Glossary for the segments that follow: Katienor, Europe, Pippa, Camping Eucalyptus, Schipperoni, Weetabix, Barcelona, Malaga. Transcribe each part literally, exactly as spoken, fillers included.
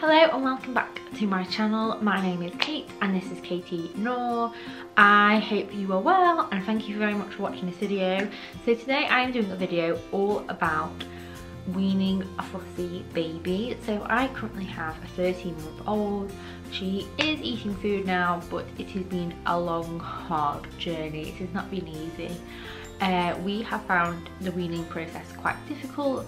Hello and welcome back to my channel. My name is Kate and this is Katienor. I hope you are well and thank you very much for watching this video. So today I am doing a video all about weaning a fussy baby. So I currently have a thirteen month old. She is eating food now, but it has been a long, hard journey. It has not been easy. Uh, we have found the weaning process quite difficult,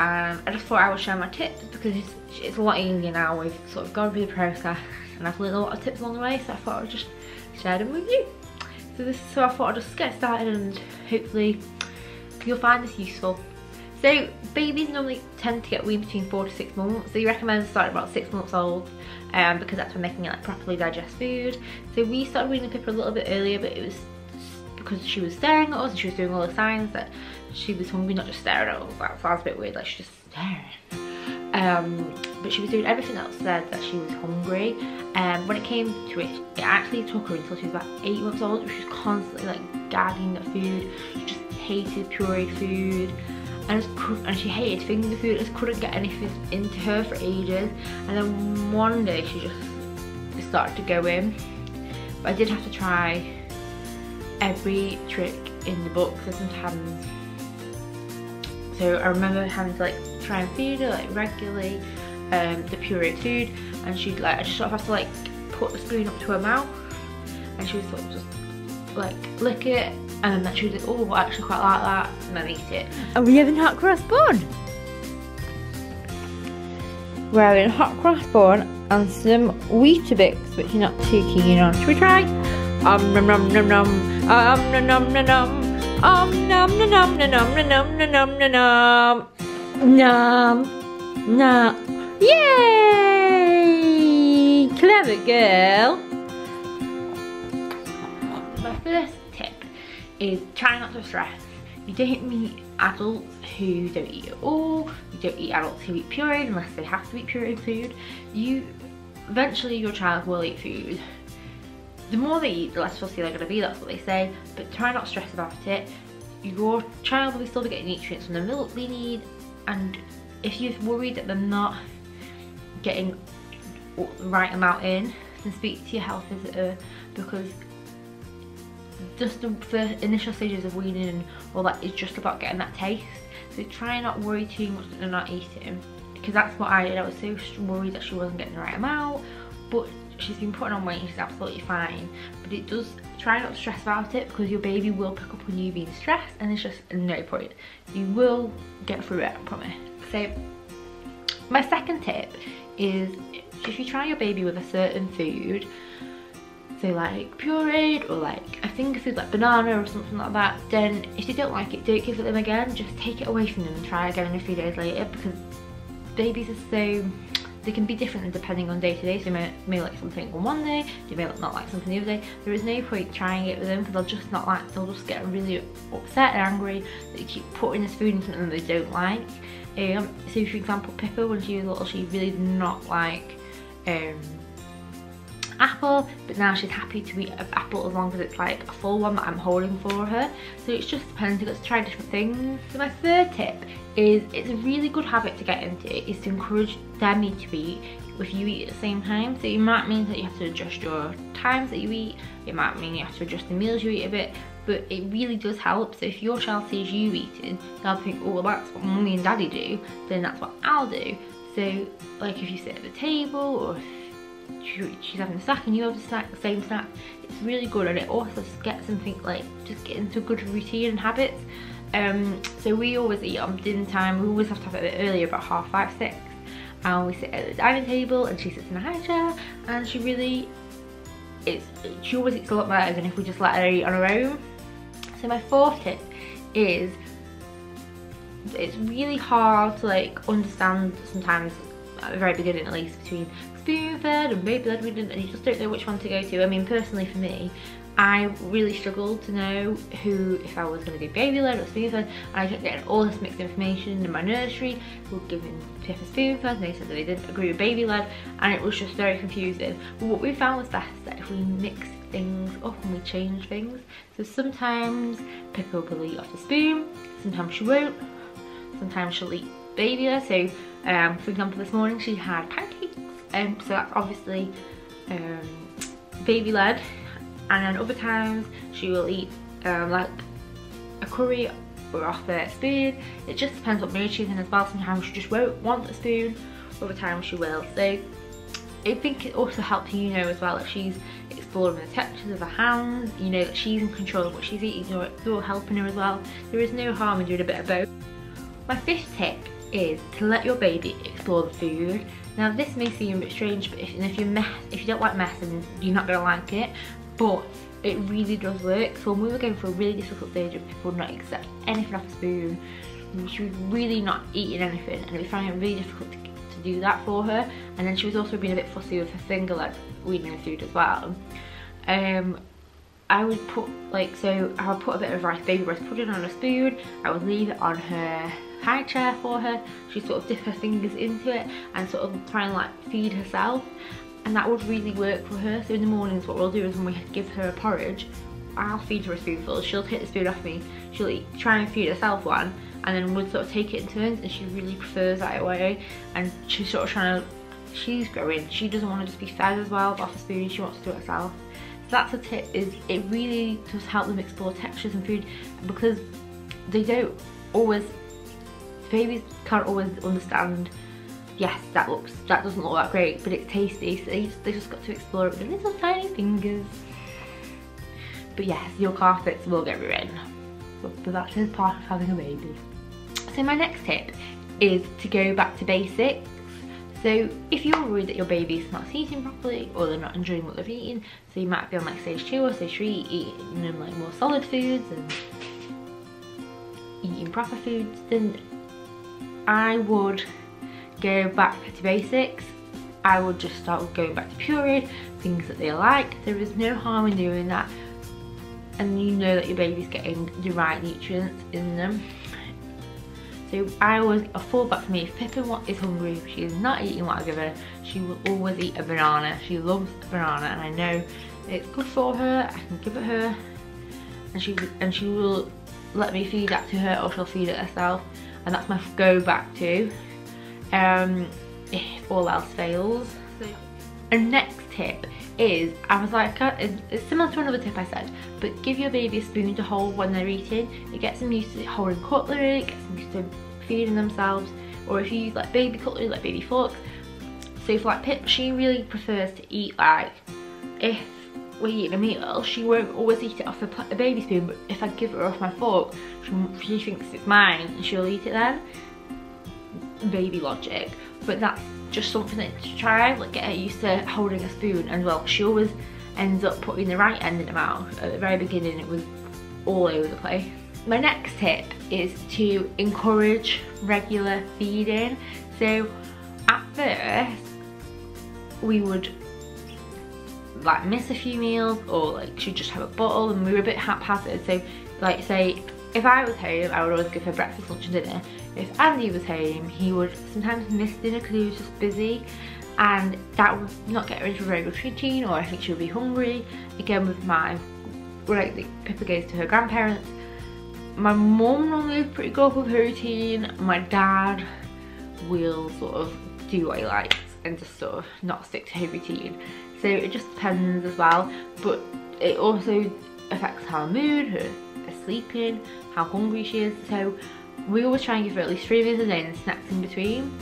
and I just thought I would share my tips because it's, it's a lot easier now. We've sort of gone through the process and I've learned a lot of tips along the way, so I thought I would just share them with you. So this, so I thought I'd just get started and hopefully you'll find this useful. So babies normally tend to get weaned between four to six months. So you recommend starting about six months old um, because that's when making it like properly digest food. So we started weaning Pippa a little bit earlier, but it was because she was staring at us and she was doing all the signs that she was hungry, not just staring at us. That sounds a bit weird, like she's just staring. Um, but she was doing everything that said that she was hungry. And um, when it came to it, it actually took her until she was about eight months old. She was constantly like gagging at food. She just hated pureed food. And, and she hated finger food, just couldn't get anything into her for ages. And then one day she just started to go in. But I did have to try every trick in the book, so sometimes. So I remember having to like try and feed her like regularly um, the pureed food, and she'd like I just sort of have to like put the spoon up to her mouth, and she would sort of just like lick it. And then she was like, oh, I actually quite like that, and then eat it. Are we having hot cross bun? We're having hot cross bun and some Weetabix, which you're not too keen on. Should we try? Um nom nom nom nom, um nom nom nom nom, um nom nom nom nom nom nom nom nom nom nom. Yay! Clever girl. My first tip is try not to stress. You don't meet adults who don't eat at all. You don't eat adults who eat pureed unless they have to eat pureed food. You eventually your child will eat food. The more they eat, the less fussy they're going to be. That's what they say. But try not to stress about it. Your child will be still be getting nutrients from the milk they need, and if you're worried that they're not getting the right amount in, then speak to your health visitor, because just the first initial stages of weaning and all that is just about getting that taste. So try not to worry too much that they're not eating, because that's what I did. I was so worried that she wasn't getting the right amount, but she's been putting on weight and she's absolutely fine. But it does, try not to stress about it, because your baby will pick up on you being stressed, and it's just no point. You will get through it, I promise. So my second tip is if you try your baby with a certain food, so like pureed or like a finger food like banana or something like that, then if they don't like it, don't give it them again. Just take it away from them and try again a few days later, because babies are so, they can be different depending on day to day. So you may, may like something on one day, you may not like something the other day. There is no point trying it with them, because they'll just not like, they'll just get really upset and angry that you keep putting this food in something they don't like. Um, so for example, Pippa, when she was little, she really did not like um, apple, but now she's happy to eat an apple as long as it's like a full one that I'm holding for her. So it's just depends, you've got to try different things. So my third tip is, it's a really good habit to get into, is to encourage them to eat if you eat at the same time. So it might mean that you have to adjust your times that you eat, it might mean you have to adjust the meals you eat a bit, but it really does help. So if your child sees you eating, they'll think, oh well, that's what mummy and daddy do, then that's what I'll do. So like if you sit at the table, or if she's having a snack and you have the, snack, the same snack, it's really good, and it also gets something like, just get into good routine and habits. Um, so we always eat on dinner time, we always have to have it a bit earlier, about half five, six, and we sit at the dining table and she sits in a high chair, and she really, it's, she always eats a lot better than if we just let her eat on her own. So my fourth tip is, it's really hard to like understand sometimes, at the very beginning at least, between spoon fed and baby led weaning, and you just don't know which one to go to. I mean, personally for me, I really struggled to know who, if I was going to do baby led or spoon fed, and I kept getting all this mixed information in my nursery. We were giving Pippa spoon fed, and they said that they didn't agree with baby led, and it was just very confusing. But what we found was best that if we mixed things up and we changed things, so sometimes Pippa will eat off the spoon, sometimes she won't, sometimes she'll eat baby led. So um, for example, this morning she had pancakes um, so that's obviously um, baby led. And then other times she will eat um, like a curry or off a spoon. It just depends what mood she's in as well. Sometimes she just won't want a spoon, other times she will. So I think it also helps you know as well if she's exploring the textures of her hands, you know that she's in control of what she's eating, you're, you're helping her as well. There is no harm in doing a bit of both. My fifth tip is to let your baby explore the food. Now this may seem a bit strange, but if, if, you, mess, if you don't like mess, then you're not going to like it, but it really does work. So when we were going through a really difficult stage of people not accept anything off a spoon, she was really not eating anything and we found it really difficult to do that for her, and then she was also being a bit fussy with her finger like weeding the food as well. Um, I would put like so I would put a bit of rice, baby rice pudding on a spoon. I would leave it on her high chair for her. She sort of dip her fingers into it and sort of try and like feed herself, and that would really work for her. So in the mornings, what we'll do is when we give her a porridge, I'll feed her a spoonful. She'll take the spoon off me. She'll eat, try and feed herself one. And then we'd sort of take it in turns, and she really prefers that way. And she's sort of trying to, she's growing. She doesn't want to just be fed as well, but off a spoon, she wants to do it herself. So that's a tip, is it really does help them explore textures and food, because they don't always, babies can't always understand, yes, that looks, that doesn't look that great, but it's tasty, so they just, they just got to explore it with little tiny fingers. But yes, your carpets will get ruined. But that's just part of having a baby. So my next tip is to go back to basics. So if you're worried that your baby's not eating properly or they're not enjoying what they're eating, so you might be on like stage two or stage three, eating them like more solid foods and eating proper foods, then I would go back to basics. I would just start going back to pureed, things that they like. There is no harm in doing that. And you know that your baby's getting the right nutrients in them. So I always, a fallback for me, if Pippa is hungry, if she is not eating what I give her, she will always eat a banana. She loves a banana, and I know it's good for her. I can give it her, and she and she will let me feed that to her, or she'll feed it herself. And that's my go back to, um, if all else fails. So, and next tip is, I was like, it's similar to another tip I said, but give your baby a spoon to hold when they're eating. It gets them used to holding cutlery, it gets them used to feeding themselves, or if you use like baby cutlery, like baby forks. So for like Pip, she really prefers to eat like, if we're eating a meal, she won't always eat it off a, a baby spoon, but if I give her off my fork, she, she thinks it's mine and she'll eat it then. Baby logic. But that's just something that to try, like get her used to holding a spoon. And well, she always ends up putting the right end in her mouth. At the very beginning it was all over the place. My next tip is to encourage regular feeding. So at first we would like miss a few meals, or like she'd just have a bottle, and we were a bit haphazard. So like say if I was home, I would always give her breakfast, lunch and dinner. If Andy was home, he would sometimes miss dinner because he was just busy, and that would not get her into a very good routine, or I think she would be hungry. Again with my, like Pippa goes to her grandparents, my mum normally is pretty good with her routine, my dad will sort of do what he likes and just sort of not stick to her routine. So it just depends as well, but it also affects her mood, her sleeping, how hungry she is. So we always try and give her at least three meals a day and snacks in between.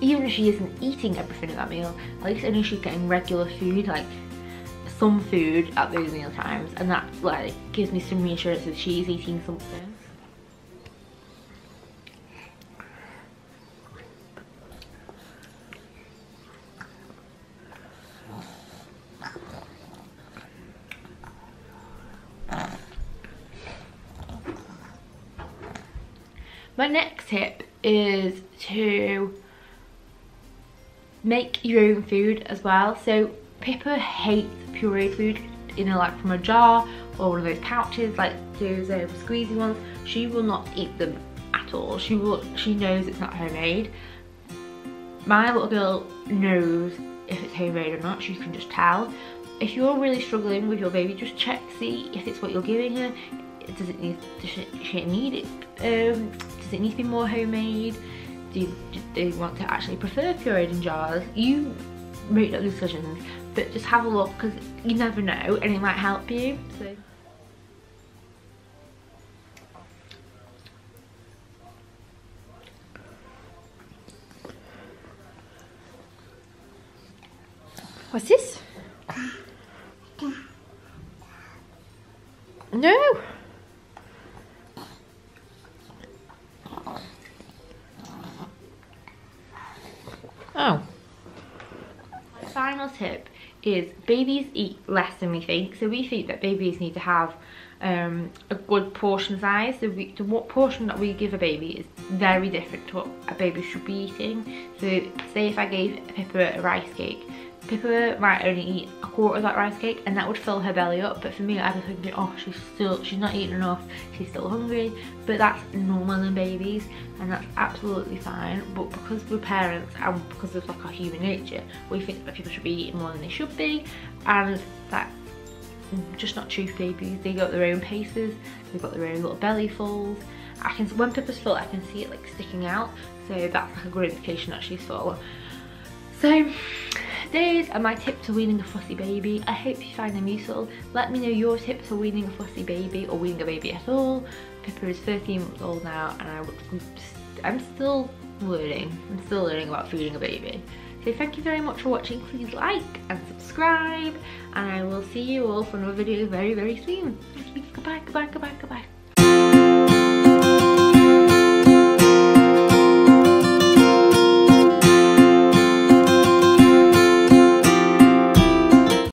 Even if she isn't eating everything at that meal, at least I know she's getting regular food, like some food at those meal times, and that like gives me some reassurance that she's eating something. My next tip is to make your own food as well. So Pippa hates pureed food, you know, like from a jar or one of those pouches, like those um, squeezy ones. She will not eat them at all. She will. She knows it's not homemade. My little girl knows if it's homemade or not. She can just tell. If you're really struggling with your baby, just check, see if it's what you're giving her. Does it need? Does she, does she need it? Um, Does it need to be more homemade? do you, do you want to actually prefer pureed jars? You make those decisions, but just have a look, because you never know and it might help you. So. What's this? No! Oh. My final tip is babies eat less than we think. So we think that babies need to have um, a good portion size. So we, the what portion that we give a baby is very different to what a baby should be eating. So say if I gave Pippa a rice cake, Pippa might only eat a quarter of that rice cake and that would fill her belly up, but for me I was thinking, oh, she's still she's not eating enough, she's still hungry. But that's normal in babies and that's absolutely fine. But because we're parents and because of like our human nature, we think that people should be eating more than they should be, and that's just not true for babies. They go at their own paces, they've got their own little belly folds. I can when Pippa's full I can see it like sticking out, so that's like a good indication that she's full. So these are my tips for weaning a fussy baby. I hope you find them useful. Let me know your tips for weaning a fussy baby or weaning a baby at all. Pippa is thirteen months old now and I, I'm still learning. I'm still learning about feeding a baby. So thank you very much for watching. Please like and subscribe, and I will see you all for another video very, very soon. Goodbye, goodbye, goodbye, goodbye.